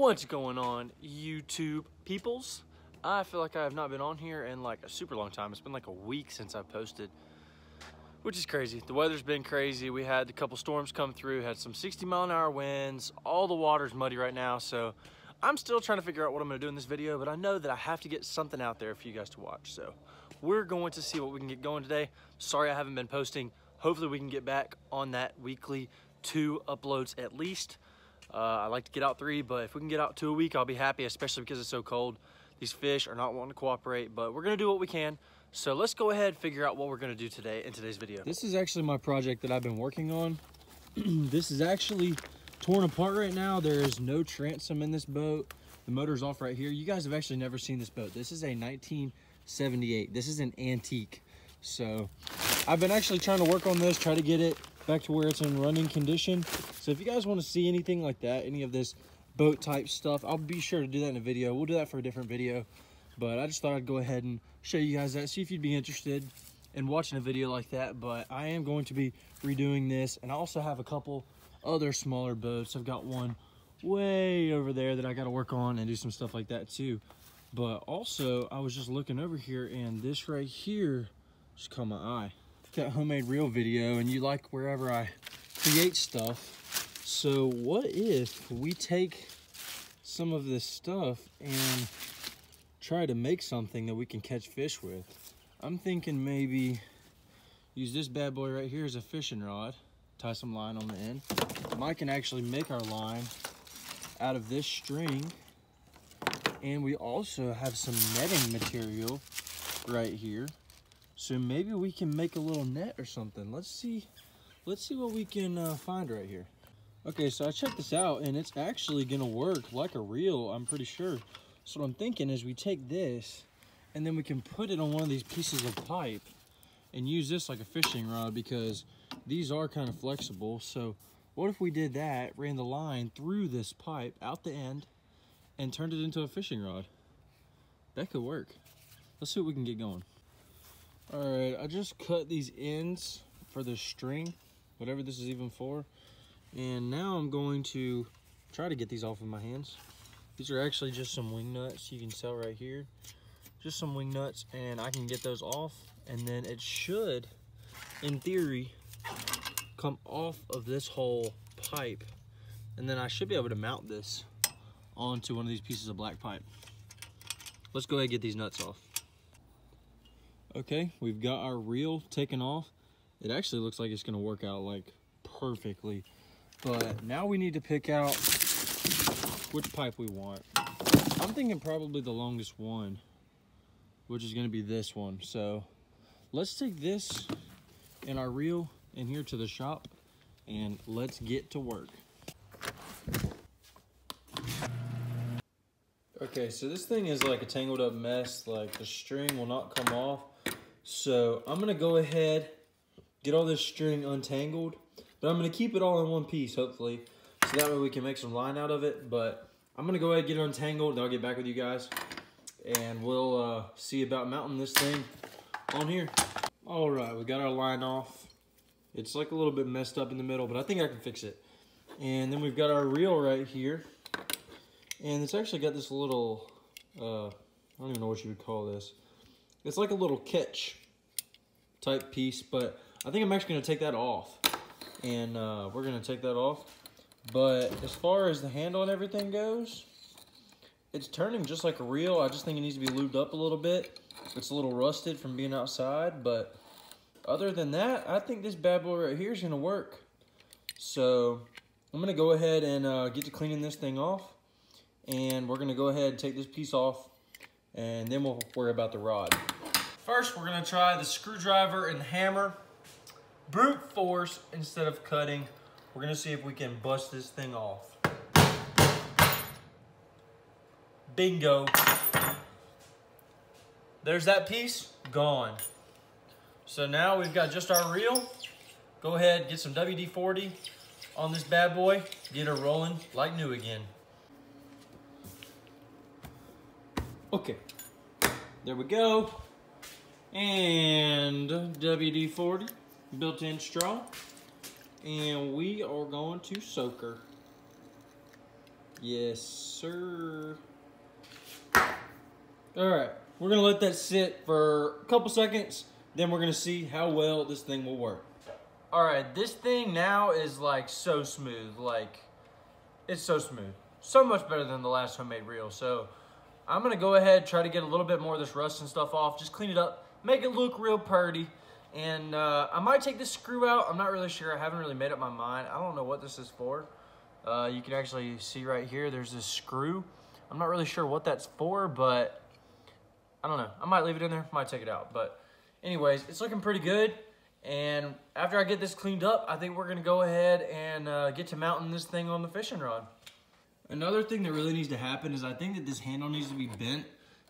What's going on, YouTube peoples? I feel like I have not been on here in like a super long time. It's been like a week since I posted, which is crazy. The weather's been crazy. We had a couple storms come through, had some 60-mile-an-hour winds. All the water's muddy right now, so I'm still trying to figure out what I'm gonna do in this video, but I know that I have to get something out there for you guys to watch. So we're going to see what we can get going today. Sorry I haven't been posting. Hopefully we can get back on that weekly 2 uploads at least. I like to get out 3, but if we can get out 2 a week, I'll be happy, especially because it's so cold. These fish are not wanting to cooperate, but we're going to do what we can. So let's go ahead and figure out what we're going to do today in today's video. This is actually my project that I've been working on. This is actually torn apart right now. There is no transom in this boat. The motor's off right here. You guys have actually never seen this boat. This is a 1978. This is an antique. So I've been actually trying to work on this, try to get it back to where it's in running condition. So if you guys want to see anything like that, any of this boat type stuff, I'll be sure to do that in a video. We'll do that for a different video, but I just thought I'd go ahead and show you guys that, see if you'd be interested in watching a video like that. But I am going to be redoing this, and I also have a couple other smaller boats. I've got one way over there that I got to work on and do some stuff like that too. But also I was just looking over here, and this right here just caught my eye. That homemade reel video, and you like wherever I create stuff. So what if we take some of this stuff and try to make something that we can catch fish with? I'm thinking maybe use this bad boy right here as a fishing rod, tie some line on the end. Mike can actually make our line out of this string, and we also have some netting material right here. So maybe we can make a little net or something. Let's see what we can find right here. Okay, so I checked this out, and it's actually gonna work like a reel, I'm pretty sure. So what I'm thinking is we take this, and then we can put it on one of these pieces of pipe and use this like a fishing rod, because these are kind of flexible. So what if we did that, ran the line through this pipe out the end and turned it into a fishing rod? That could work. Let's see what we can get going. All right, I just cut these ends for the string, whatever this is even for. And now I'm going to try to get these off with my hands. These are actually just some wing nuts you can sell right here. Just some wing nuts, and I can get those off. And then it should, in theory, come off of this whole pipe. And then I should be able to mount this onto one of these pieces of black pipe. Let's go ahead and get these nuts off. Okay, we've got our reel taken off. It actually looks like it's gonna work out like perfectly. But now we need to pick out which pipe we want. I'm thinking probably the longest one, which is gonna be this one. So let's take this and our reel in here to the shop, and let's get to work. Okay, so this thing is like a tangled up mess. Like the string will not come off. So I'm gonna go ahead, get all this string untangled, but I'm gonna keep it all in one piece, hopefully, so that way we can make some line out of it. But I'm gonna go ahead and get it untangled, and I'll get back with you guys, and we'll see about mounting this thing on here. All right, we got our line off. It's like a little bit messed up in the middle, but I think I can fix it. And then we've got our reel right here, and it's actually got this little, I don't even know what you would call this. It's like a little catch type piece, but I think I'm actually gonna take that off. And we're gonna take that off. But as far as the handle and everything goes, it's turning just like a reel. I just think it needs to be lubed up a little bit. It's a little rusted from being outside, but other than that, I think this bad boy right here is gonna work. So I'm gonna go ahead and get to cleaning this thing off. And we're gonna go ahead and take this piece off, and then we'll worry about the rod. First, we're gonna try the screwdriver and the hammer. Brute force instead of cutting. We're gonna see if we can bust this thing off. Bingo. There's that piece, gone. So now we've got just our reel. Go ahead, get some WD-40 on this bad boy. Get her rolling like new again. Okay, there we go. And WD-40, built-in straw. And we are going to soak her. Yes, sir. All right, we're gonna let that sit for a couple seconds, then we're gonna see how well this thing will work. All right, this thing now is like so smooth, like it's so smooth. So much better than the last homemade reel. So I'm gonna go ahead, try to get a little bit more of this rust and stuff off, just clean it up, make it look real pretty. And I might take this screw out. I'm not really sure, I haven't really made up my mind. I don't know what this is for. You can actually see right here, there's this screw. I'm not really sure what that's for, but I don't know. I might leave it in there, might take it out. But anyways, it's looking pretty good. And after I get this cleaned up, I think we're gonna go ahead and get to mounting this thing on the fishing rod. Another thing that really needs to happen is I think that this handle needs to be bent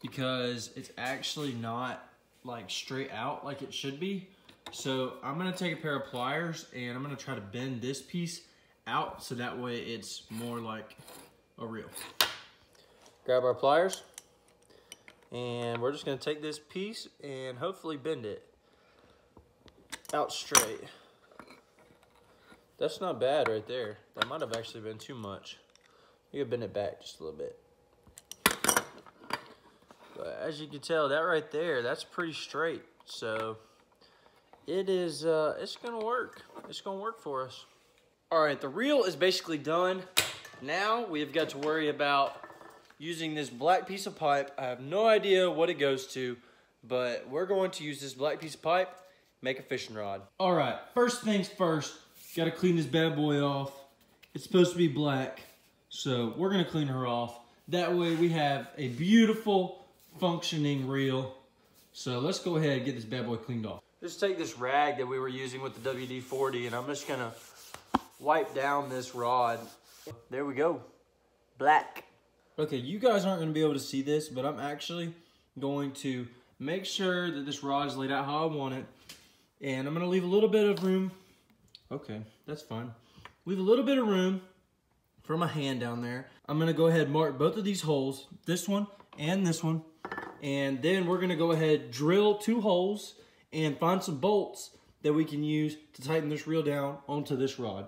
because it's actually not like straight out like it should be. So I'm gonna take a pair of pliers and I'm gonna try to bend this piece out so that way it's more like a reel. Grab our pliers and we're just gonna take this piece and hopefully bend it out straight. That's not bad right there. That might have actually been too much. You could bend it back just a little bit. But as you can tell, that right there, that's pretty straight. So it is, it's gonna work. It's gonna work for us. All right, the reel is basically done. Now we've got to worry about using this black piece of pipe. I have no idea what it goes to, but we're going to use this black piece of pipe, make a fishing rod. All right, first things first, gotta clean this bad boy off. It's supposed to be black, so we're gonna clean her off. That way we have a beautiful, functioning reel. So let's go ahead and get this bad boy cleaned off. Just take this rag that we were using with the WD-40 and I'm just gonna wipe down this rod. There we go, black. Okay, you guys aren't gonna be able to see this, but I'm actually going to make sure that this rod is laid out how I want it. And I'm gonna leave a little bit of room. Okay, that's fine. Leave a little bit of room for my hand down there. I'm gonna go ahead and mark both of these holes, this one and this one. And then we're gonna go ahead, drill two holes and find some bolts that we can use to tighten this reel down onto this rod.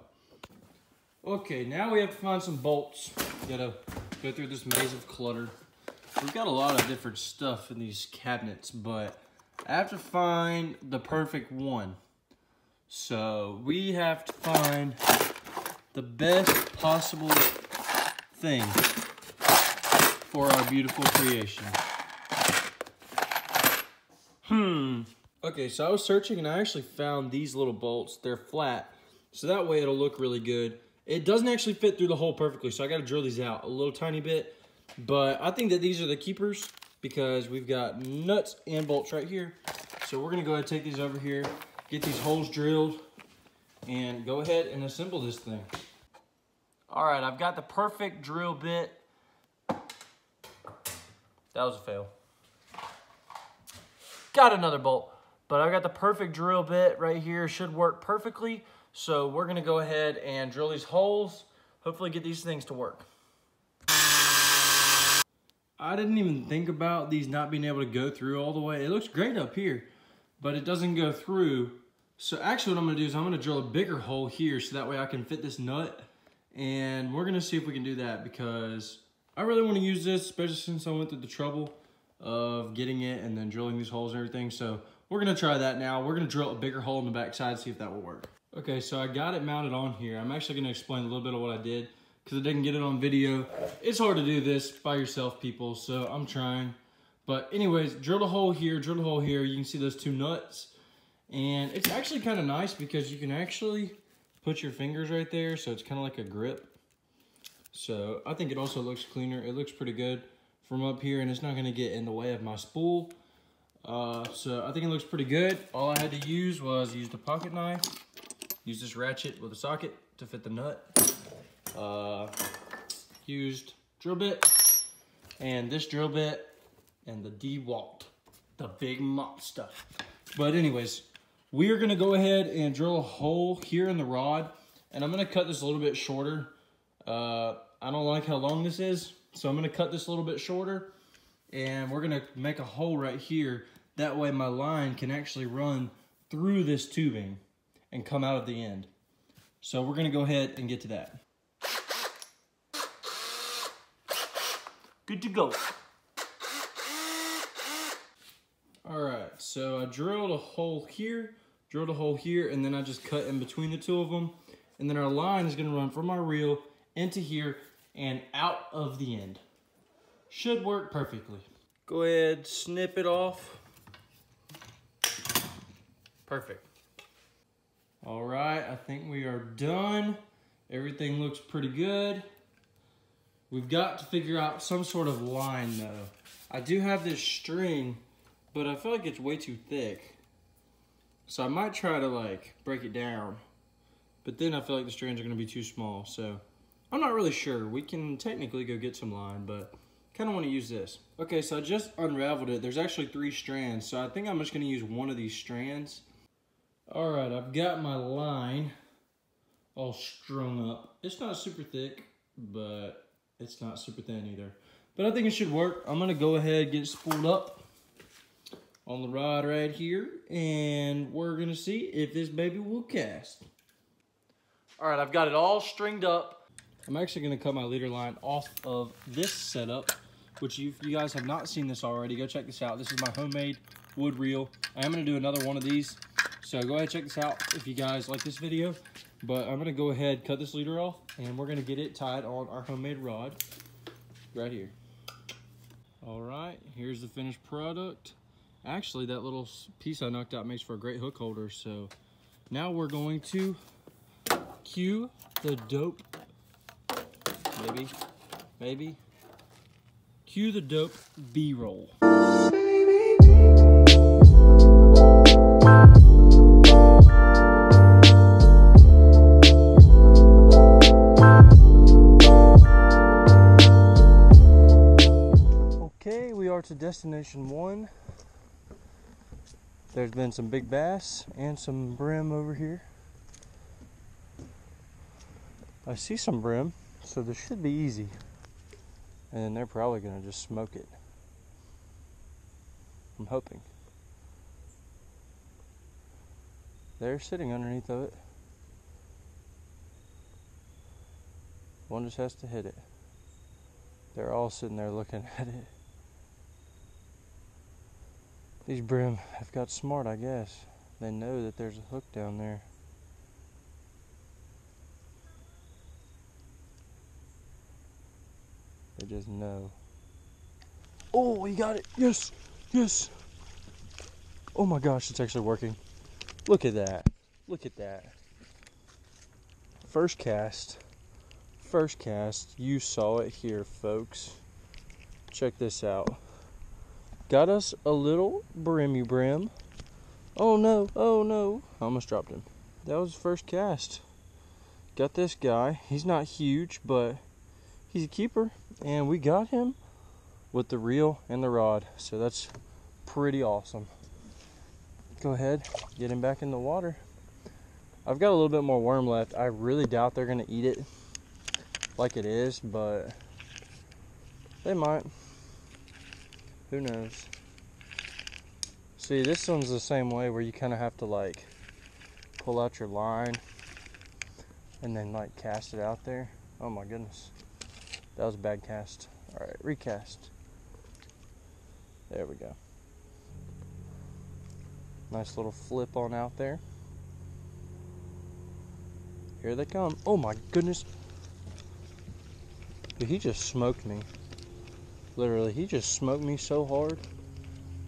Okay, now we have to find some bolts. Gotta go through this maze of clutter. We've got a lot of different stuff in these cabinets, but I have to find the perfect one. So we have to find the best possible thing for our beautiful creation. Okay, so I was searching and I actually found these little bolts. They're flat, so that way it'll look really good. It doesn't actually fit through the hole perfectly, so I gotta drill these out a little tiny bit. But I think that these are the keepers because we've got nuts and bolts right here. So we're gonna go ahead and take these over here, get these holes drilled, and go ahead and assemble this thing. All right, I've got the perfect drill bit. That was a fail. Got another bolt, but I've got the perfect drill bit right here. Should work perfectly. So we're gonna go ahead and drill these holes, hopefully get these things to work. I didn't even think about these not being able to go through all the way. It looks great up here, but it doesn't go through. So actually what I'm gonna do is I'm gonna drill a bigger hole here so that way I can fit this nut. And we're gonna see if we can do that because I really wanna use this, especially since I went through the trouble of getting it and then drilling these holes and everything. So we're gonna try that now. We're gonna drill a bigger hole in the backside, see if that will work. Okay, so I got it mounted on here. I'm actually gonna explain a little bit of what I did because I didn't get it on video. It's hard to do this by yourself, people, so I'm trying. But anyways, drilled a hole here, drilled a hole here. You can see those two nuts. And it's actually kind of nice because you can actually put your fingers right there, so it's kind of like a grip. So I think it also looks cleaner. It looks pretty good from up here and it's not gonna get in the way of my spool. So I think it looks pretty good. All I had to use was use the pocket knife, use this ratchet with a socket to fit the nut, used drill bit, and this drill bit, and the DeWalt, the big monster. But anyways, we are gonna go ahead and drill a hole here in the rod, and I'm gonna cut this a little bit shorter. I don't like how long this is, so I'm gonna cut this a little bit shorter and we're gonna make a hole right here. That way my line can actually run through this tubing and come out of the end. So we're gonna go ahead and get to that. Good to go. All right, so I drilled a hole here, and then I just cut in between the two of them. And then our line is gonna run from our reel into here and out of the end. Should work perfectly. Go ahead, snip it off. Perfect. All right, I think we are done. Everything looks pretty good. We've got to figure out some sort of line though. I do have this string, but I feel like it's way too thick. So I might try to like break it down, but then I feel like the strands are gonna be too small. So I'm not really sure. We can technically go get some line, but kind of want to use this. Okay, so I just unraveled it. There's actually 3 strands. So I think I'm just gonna use one of these strands. All right, I've got my line all strung up. It's not super thick, but it's not super thin either. But I think it should work. I'm gonna go ahead and get it spooled up on the rod right here, and we're gonna see if this baby will cast. All right, I've got it all stringed up. I'm actually gonna cut my leader line off of this setup, which if you guys have not seen this already, go check this out. This is my homemade wood reel. I am gonna do another one of these. So go ahead and check this out if you guys like this video. But I'm gonna go ahead, cut this leader off, and we're gonna get it tied on our homemade rod right here. All right, here's the finished product. Actually, that little piece I knocked out makes for a great hook holder. So now we're going to cue the dope, baby. Cue the dope B-roll. To destination 1. There's been some big bass and some brim over here. I see some brim, so this should be easy. And they're probably gonna just smoke it. I'm hoping. They're sitting underneath of it. One just has to hit it. They're all sitting there looking at it. These brim have got smart, I guess. They know that there's a hook down there. They just know. Oh, he got it. Yes, yes. Oh my gosh, it's actually working. Look at that. Look at that. First cast. First cast. You saw it here, folks. Check this out. Got us a little brimmy brim. Oh no, oh no. I almost dropped him. That was the first cast. Got this guy. He's not huge, but he's a keeper. And we got him with the reel and the rod. So that's pretty awesome. Go ahead, get him back in the water. I've got a little bit more worm left. I really doubt they're going to eat it like it is, but they might. Who knows? See, this one's the same way where you kind of have to like pull out your line and then like cast it out there. Oh my goodness. That was a bad cast. All right, recast. There we go. Nice little flip on out there. Here they come. Oh my goodness. Dude, he just smoked me. Literally, he just smoked me so hard.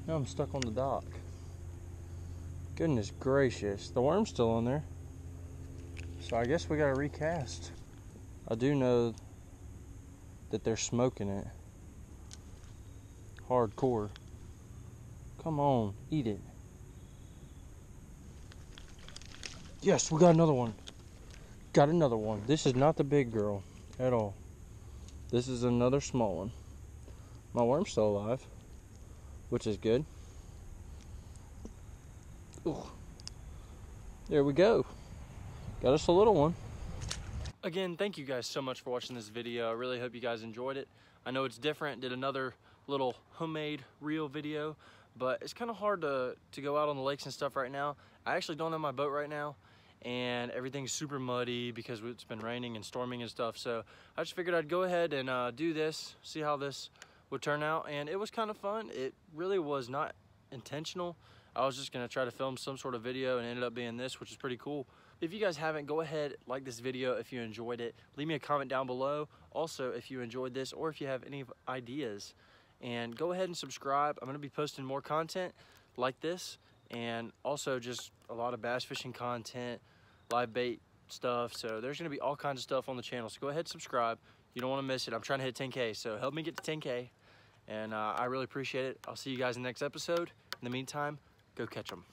Now I'm stuck on the dock. Goodness gracious. The worm's still on there. So I guess we gotta recast. I do know that they're smoking it. Hardcore. Come on, eat it. Yes, we got another one. Got another one. This is not the big girl at all. This is another small one. My worm's still alive, which is good. Ooh. There we go. Got us a little one. Again, thank you guys so much for watching this video. I really hope you guys enjoyed it. I know it's different. Did another little homemade reel video, but it's kind of hard to go out on the lakes and stuff right now. I actually don't have my boat right now, and everything's super muddy because it's been raining and storming and stuff. So I just figured I'd go ahead and do this, see how this would turn out, and it was kind of fun. It really was not intentional. I was just gonna try to film some sort of video and ended up being this, which is pretty cool. If you guys haven't, go ahead, like this video if you enjoyed it. Leave me a comment down below also if you enjoyed this or if you have any ideas. And go ahead and subscribe. I'm gonna be posting more content like this and also just a lot of bass fishing content, live bait stuff. So there's gonna be all kinds of stuff on the channel. So go ahead, subscribe. You don't wanna miss it. I'm trying to hit 10K, so help me get to 10K. And I really appreciate it. I'll see you guys in the next episode. In the meantime, go catch them.